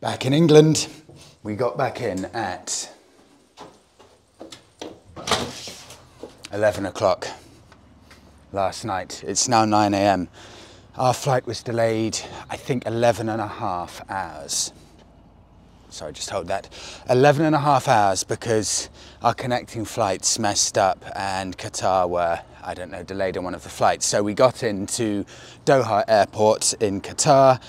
Back in England, we got back in at 11 o'clock last night. It's now 9 a.m. Our flight was delayed, I think, 11.5 hours. Sorry, just hold that. 11.5 hours because our connecting flights messed up and Qatar were, I don't know, delayed on one of the flights. So we got into Doha Airport in Qatar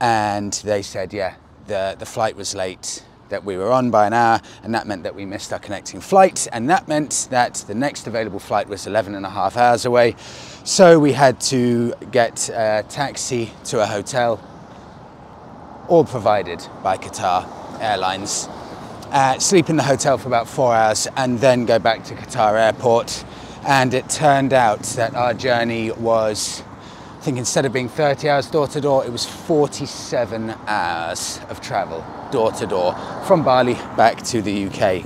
and they said, yeah, the flight was late that we were on by an hour, and that meant that we missed our connecting flight, and that meant that the next available flight was 11.5 hours away. So we had to get a taxi to a hotel, all provided by Qatar Airlines, sleep in the hotel for about 4 hours and then go back to Qatar Airport. And it turned out that our journey was, I think, instead of being 30 hours door to door, it was 47 hours of travel door to door from Bali back to the UK.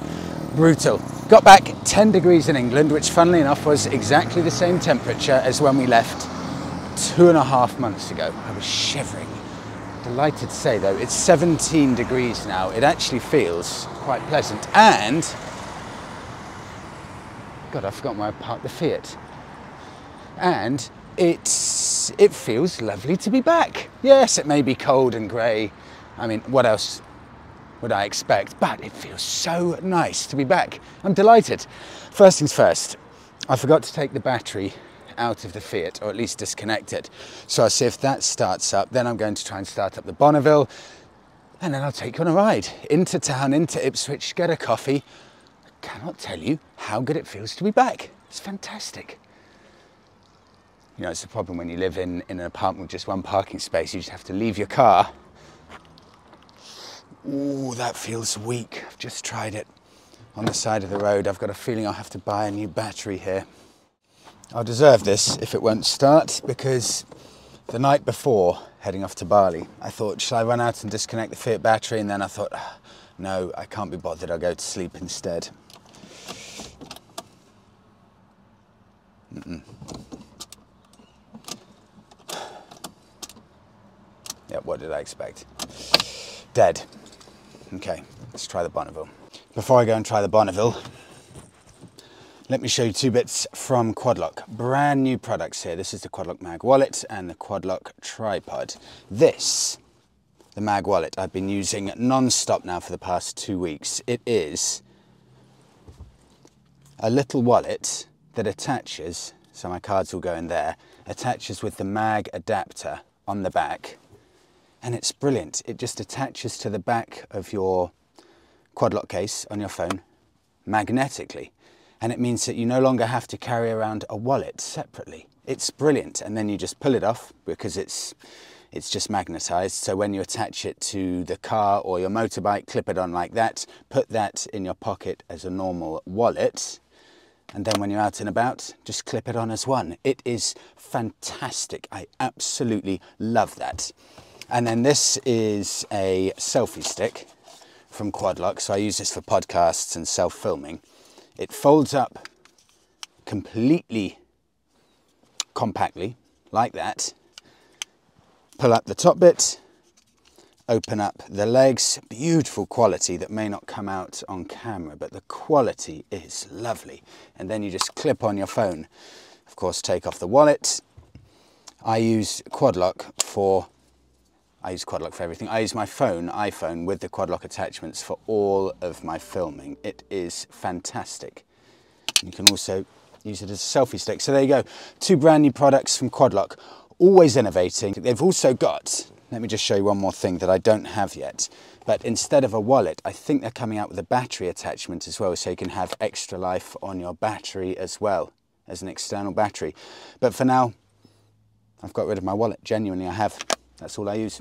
Brutal. Got back 10 degrees in England, which funnily enough was exactly the same temperature as when we left 2.5 months ago. I was shivering. Delighted to say though, it's 17 degrees now. It actually feels quite pleasant. And God, I forgot where I parked the Fiat. And it feels lovely to be back. Yes, it may be cold and grey. I mean, what else would I expect? But it feels so nice to be back. I'm delighted. First things first, I forgot to take the battery out of the Fiat, or at least disconnect it. So I'll see if that starts up. Then I'm going to try and start up the Bonneville, and then I'll take you on a ride into town, into Ipswich, get a coffee. I cannot tell you how good it feels to be back. It's fantastic. You know, it's the problem when you live in an apartment with just one parking space. You just have to leave your car. Ooh, that feels weak. I've just tried it on the side of the road. I've got a feeling I'll have to buy a new battery here. I'll deserve this if it won't start, because the night before heading off to Bali, I thought, shall I run out and disconnect the Fiat battery? And then I thought, no, I can't be bothered. I'll go to sleep instead. Yeah, what did I expect? Dead. Okay, let's try the Bonneville. Before I go and try the Bonneville, let me show you two bits from Quad Lock. Brand new products here. This is the Quad Lock Mag Wallet and the Quad Lock Tripod. This, the Mag Wallet, I've been using non-stop now for the past 2 weeks. It is a little wallet that attaches, so my cards will go in there, attaches with the mag adapter on the back. And it's brilliant. It just attaches to the back of your Quad Lock case on your phone magnetically. And it means that you no longer have to carry around a wallet separately. It's brilliant. And then you just pull it off because it's just magnetized. So when you attach it to the car or your motorbike, clip it on like that, put that in your pocket as a normal wallet. And then when you're out and about, just clip it on as one. It is fantastic. I absolutely love that. And then this is a selfie stick from Quad Lock. So I use this for podcasts and self-filming. It folds up completely compactly like that. Pull up the top bit, open up the legs. Beautiful quality that may not come out on camera, but the quality is lovely. And then you just clip on your phone. Of course, take off the wallet. I use Quad Lock for everything. I use my phone, iPhone, with the Quad Lock attachments for all of my filming. It is fantastic. You can also use it as a selfie stick. So there you go, two brand new products from Quad Lock, always innovating. They've also got, let me just show you one more thing that I don't have yet, but instead of a wallet, I think they're coming out with a battery attachment as well, so you can have extra life on your battery as well, as an external battery. But for now, I've got rid of my wallet, genuinely I have. That's all I use.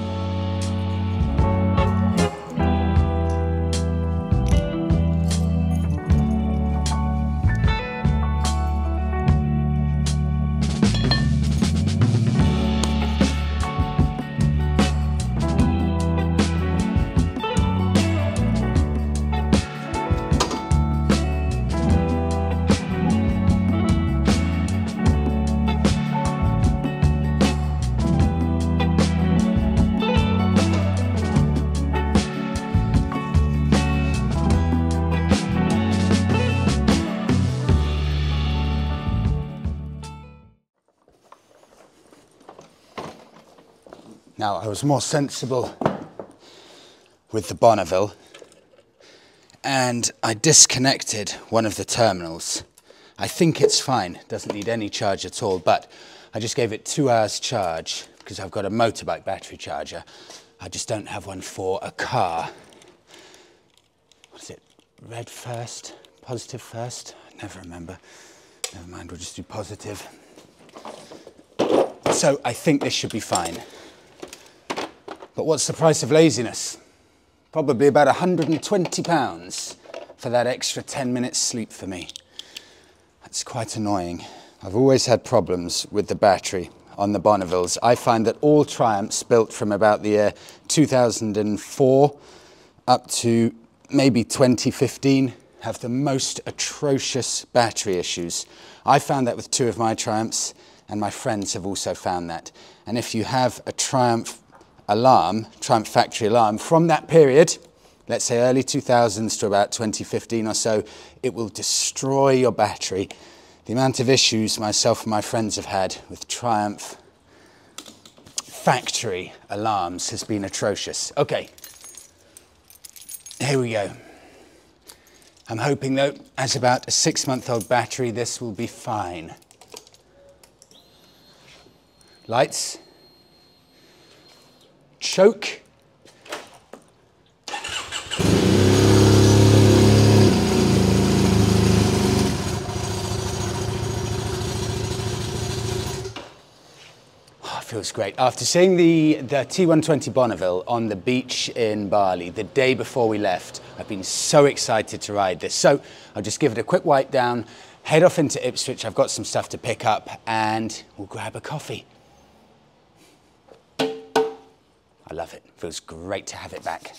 Now, I was more sensible with the Bonneville, and I disconnected one of the terminals. I think it's fine, doesn't need any charge at all, but I just gave it 2 hours charge because I've got a motorbike battery charger. I just don't have one for a car. What is it? Red first, positive first? I never remember. Never mind, we'll just do positive. So I think this should be fine. But what's the price of laziness? Probably about £120 for that extra 10 minutes sleep for me. That's quite annoying. I've always had problems with the battery on the Bonnevilles. I find that all Triumphs built from about the year 2004 up to maybe 2015 have the most atrocious battery issues. I found that with 2 of my Triumphs, and my friends have also found that. And if you have a Triumph alarm, Triumph factory alarm, from that period, let's say early 2000s to about 2015 or so, it will destroy your battery. The amount of issues myself and my friends have had with Triumph factory alarms has been atrocious. Okay, here we go. I'm hoping though, as about a 6-month-old battery, this will be fine. Lights. Choke. Feels great. After seeing the T120 Bonneville on the beach in Bali the day before we left, I've been so excited to ride this. So I'll just give it a quick wipe down, head off into Ipswich. I've got some stuff to pick up and we'll grab a coffee. I love it. Feels great to have it back.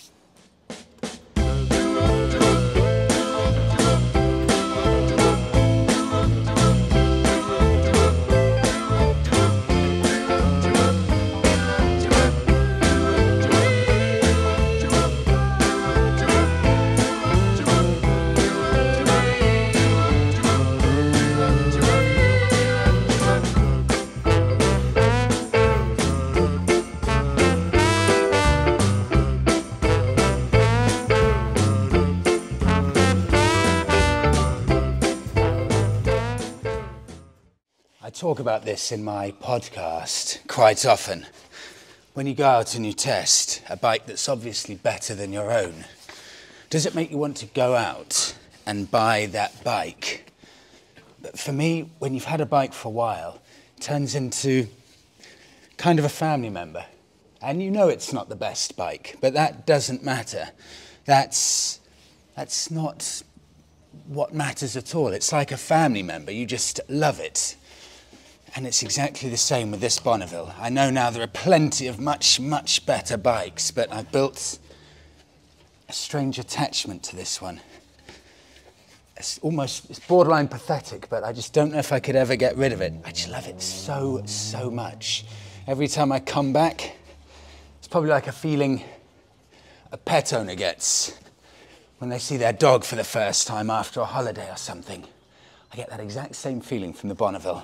Talk about this in my podcast quite often. When you go out and you test a bike that's obviously better than your own, does it make you want to go out and buy that bike? But for me, when you've had a bike for a while, it turns into kind of a family member. And you know it's not the best bike, but that doesn't matter. That's not what matters at all. It's like a family member, you just love it. And it's exactly the same with this Bonneville. I know now there are plenty of much, much better bikes, but I've built a strange attachment to this one. It's borderline pathetic, but I just don't know if I could ever get rid of it. I just love it so, so much. Every time I come back, it's probably like a feeling a pet owner gets when they see their dog for the first time after a holiday or something. I get that exact same feeling from the Bonneville.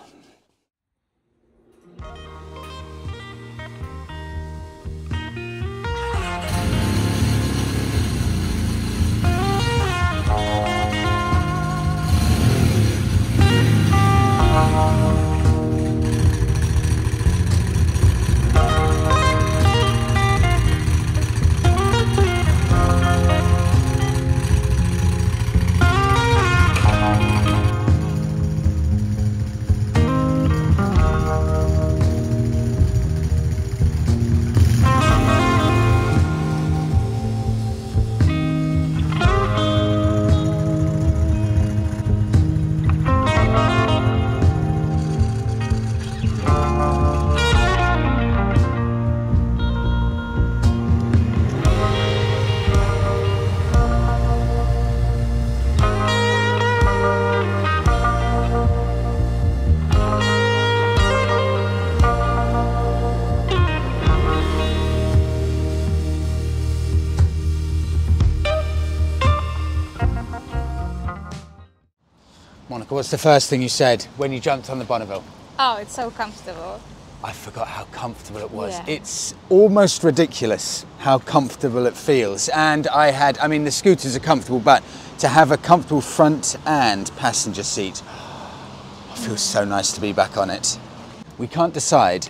What's the first thing you said when you jumped on the Bonneville? Oh, it's so comfortable. I forgot how comfortable it was. Yeah. It's almost ridiculous how comfortable it feels. And I mean, the scooters are comfortable, but to have a comfortable front and passenger seat, oh, it feels so nice to be back on it. We can't decide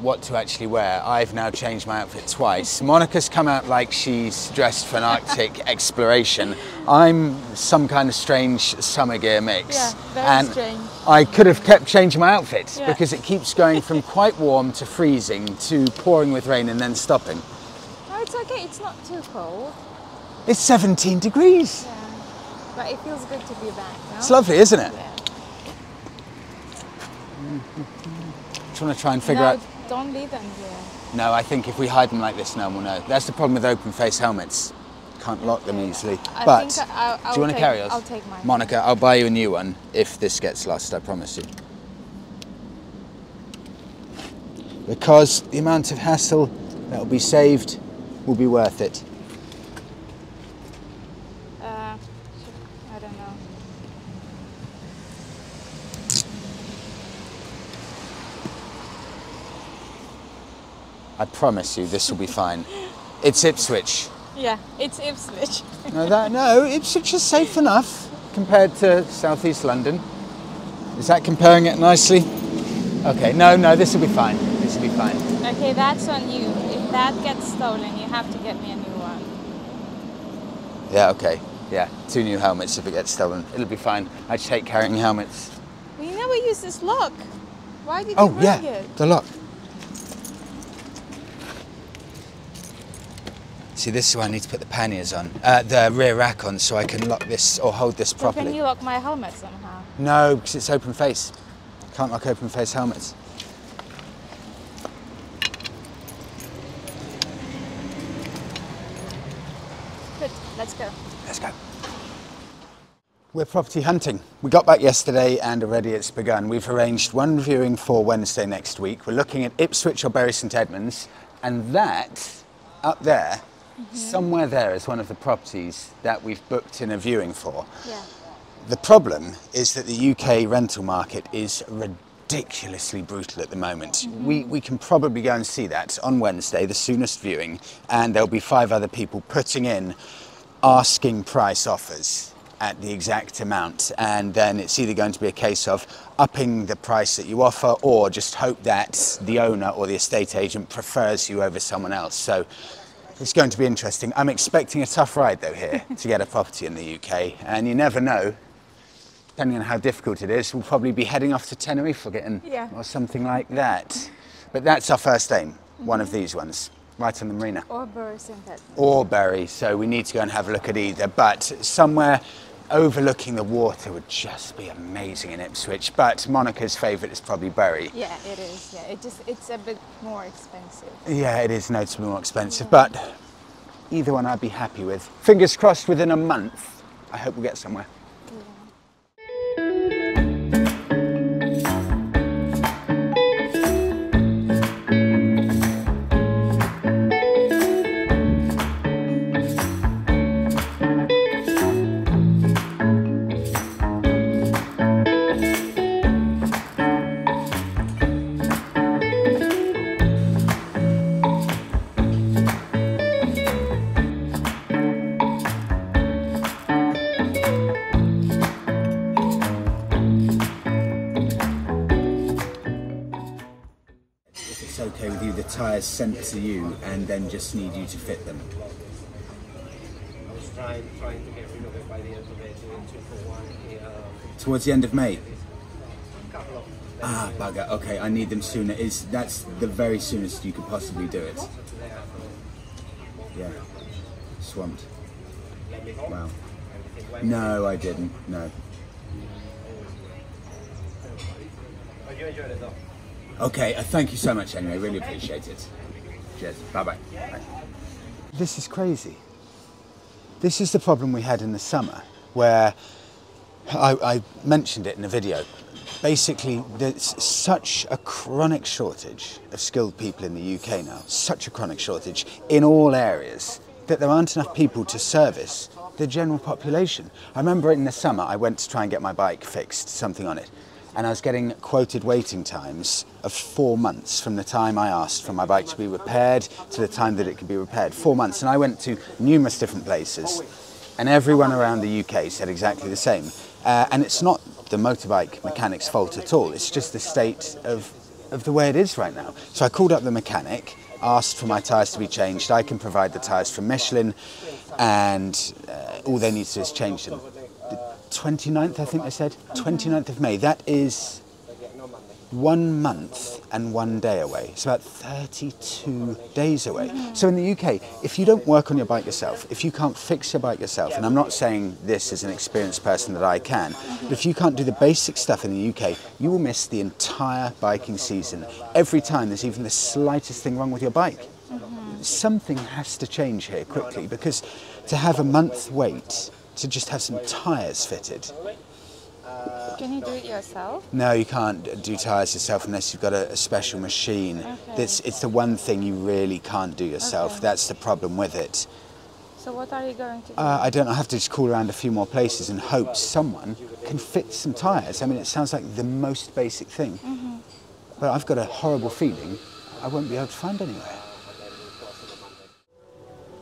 what to actually wear. I've now changed my outfit twice. Monica's come out like she's dressed for an Arctic exploration. I'm some kind of strange summer gear mix. Yeah, very strange. I could have kept changing my outfit, yeah, because it keeps going from quite warm to freezing to pouring with rain and then stopping. No, it's okay, it's not too cold. It's 17 degrees. Yeah, but it feels good to be back now. It's lovely, isn't it? Yeah. I just want to try and figure out... Don't leave them here. No, I think if we hide them like this, no one will know. That's the problem with open face helmets. Can't lock them easily. Do you want to carry yours? I'll take mine. Monica, I'll buy you a new one if this gets lost, I promise you. Because the amount of hassle that will be saved will be worth it. I don't know. I promise you, this will be fine. It's Ipswich. Yeah, it's Ipswich. No, Ipswich is safe enough compared to southeast London. Is that comparing it nicely? Okay, no, this will be fine. This will be fine. Okay, that's on you. If that gets stolen, you have to get me a new one. Yeah, okay. Yeah, 2 new helmets if it gets stolen. It'll be fine. I just hate carrying helmets. We never use this lock. Why did you bring it? Oh, yeah, the lock. See, this is where I need to put the panniers on, the rear rack on, so I can lock this or hold this properly. Can you lock my helmet somehow? No, because it's open face. Can't lock open face helmets. Good, let's go. Let's go. We're property hunting. We got back yesterday and already it's begun. We've arranged 1 viewing for Wednesday next week. We're looking at Ipswich or Bury St Edmunds, and that up there, mm-hmm, somewhere there is one of the properties that we've booked in a viewing for. Yeah. The problem is that the UK rental market is ridiculously brutal at the moment. Mm-hmm. We can probably go and see that on Wednesday, the soonest viewing, and there'll be 5 other people putting in asking price offers at the exact amount, and then it's either going to be a case of upping the price that you offer or just hope that the owner or the estate agent prefers you over someone else. So it's going to be interesting. I'm expecting a tough ride though here to get a property in the UK, and you never know, depending on how difficult it is, we'll probably be heading off to Tenerife or something like that. But that's our first aim, mm-hmm, one of these ones. Right on the marina. Or Bury St Edmunds. Or Bury, so we need to go and have a look at either. But somewhere overlooking the water would just be amazing in Ipswich. But Monica's favourite is probably Bury. Yeah, it is. Yeah, it's a bit more expensive. Yeah, it is noticeably more expensive. Yeah. But either one I'd be happy with. Fingers crossed within a month, I hope we'll get somewhere. Tyres sent to you and then just need you to fit them. I was trying to get rid of it by the end of May, doing 2 for 1. Towards the end of May? Couple of days. Ah, bugger. Okay, I need them sooner. That's the very soonest you could possibly do it? Yeah. Swamped. Wow. No, I didn't. No. But you enjoyed it though. Okay, thank you so much anyway, really appreciate it. Cheers, bye-bye. This is crazy. This is the problem we had in the summer, where I mentioned it in a video. Basically, there's such a chronic shortage of skilled people in the UK now, such a chronic shortage in all areas, that there aren't enough people to service the general population. I remember in the summer, I went to try and get my bike fixed, something on it. and I was getting quoted waiting times of 4 months from the time I asked for my bike to be repaired to the time that it could be repaired. 4 months. And I went to numerous different places, and everyone around the UK said exactly the same. And it's not the motorbike mechanic's fault at all. It's just the state of the way it is right now. So I called up the mechanic, asked for my tyres to be changed. I can provide the tyres from Michelin, and all they need to do is change them. The 29th, I think they said, 29th of May. That is 1 month and 1 day away. It's about 32 days away. So in the UK, if you don't work on your bike yourself, if you can't fix your bike yourself, and I'm not saying this as an experienced person that I can, but if you can't do the basic stuff in the UK, you will miss the entire biking season. Every time there's even the slightest thing wrong with your bike. Something has to change here quickly, because to have a month wait to just have some tyres fitted. Can you do it yourself? No, you can't do tyres yourself unless you've got a special machine. Okay. It's the one thing you really can't do yourself. Okay. That's the problem with it. So what are you going to do? I don't know. I have to just call around a few more places and hope someone can fit some tyres. I mean, it sounds like the most basic thing. Mm-hmm. But I've got a horrible feeling I won't be able to find anywhere.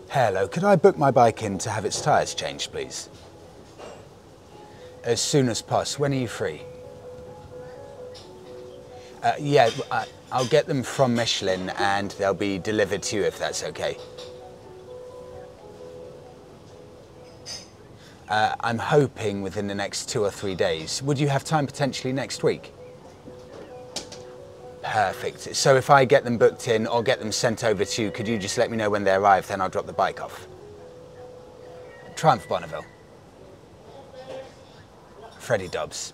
Hello, could I book my bike in to have its tyres changed, please? As soon as possible. When are you free? Yeah, I'll get them from Michelin and they'll be delivered to you if that's okay. I'm hoping within the next 2 or 3 days. Would you have time potentially next week? Perfect. So if I get them booked in or get them sent over to you, could you just let me know when they arrive? Then I'll drop the bike off. Triumph, Bonneville. Freddie Dobbs.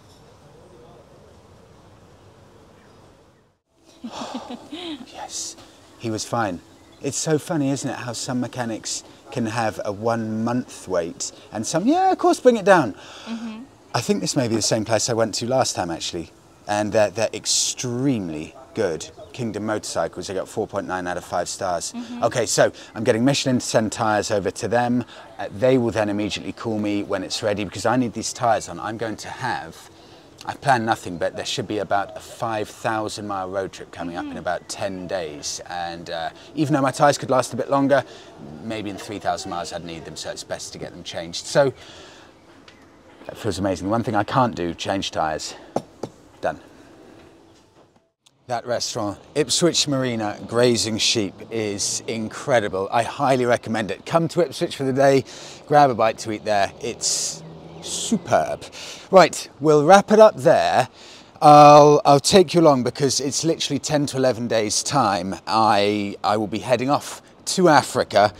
Yes, he was fine. It's so funny, isn't it, how some mechanics can have a 1 month wait and some, yeah, of course, bring it down. Mm-hmm. I think this may be the same place I went to last time, actually. And they're extremely good. Kingdom Motorcycles, I got 4.9 out of 5 stars. Mm-hmm. Okay, so I'm getting Michelin to send tyres over to them. They will then immediately call me when it's ready, because I need these tyres on. I'm going to have, I plan nothing, but there should be about a 5,000 mile road trip coming up in about 10 days. And even though my tyres could last a bit longer, maybe in 3,000 miles I'd need them, so it's best to get them changed. So that feels amazing. One thing I can't do, change tyres. Done. That restaurant, Ipswich Marina, Grazing Sheep, is incredible. I highly recommend it. Come to Ipswich for the day, grab a bite to eat there. It's superb. Right, we'll wrap it up there. I'll take you along, because it's literally 10 to 11 days time. I will be heading off to Africa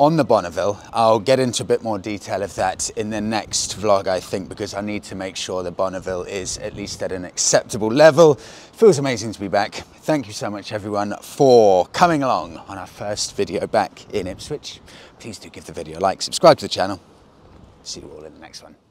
on the Bonneville. I'll get into a bit more detail of that in the next vlog, I think, because I need to make sure the Bonneville is at least at an acceptable level. Feels amazing to be back. Thank you so much, everyone, for coming along on our first video back in Ipswich. Please do give the video a like, subscribe to the channel. See you all in the next one.